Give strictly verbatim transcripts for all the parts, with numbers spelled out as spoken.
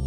I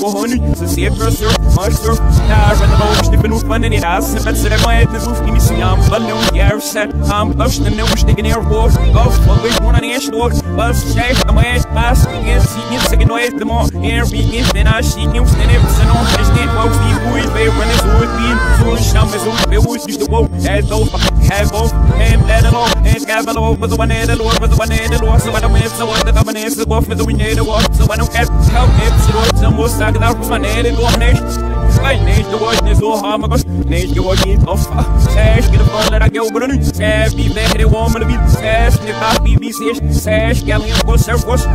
go honey. So save her, sir, much sir. Now I run about, snipping with one in it. I snip and sit at my head, the roof, give me see, I'm blood, no, yeah, I'm set. I'm blushing and no, we're sticking air war. Go, always one on the ash door. Bus, shake, I'm my ass, pass, again, see him, second noise, the more air begins, then I see him, stand up, send on, I stand, folks, be who is they run this wood, be in, so sham is over, they would use the woke, as though, have both, and that alone, and Gavalo was the one and the Lord was the one and the Lord, so I don't have so what the dominance is off, and we need a walk, so I don't have help, it's the Lord, some more sack out from my head and one nation. I need the watch this all harm because need the watch in off sash get a phone that I go but I sash be back at a woman to be sash the pop B B sash galleon for surf was or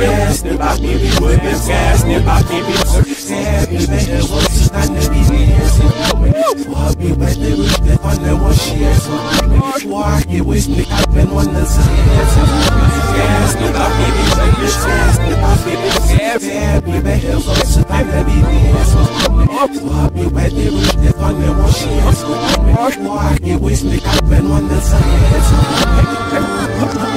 yes the pop B B would be sash the pop B B sash is better was not the B B what be with the on the wash yes walk it with me up and one that's yes the pop B B sash the pop B B sash be better was not the B B I'll be where they wish they found me what she has. I'll be where they wish they found me what she has.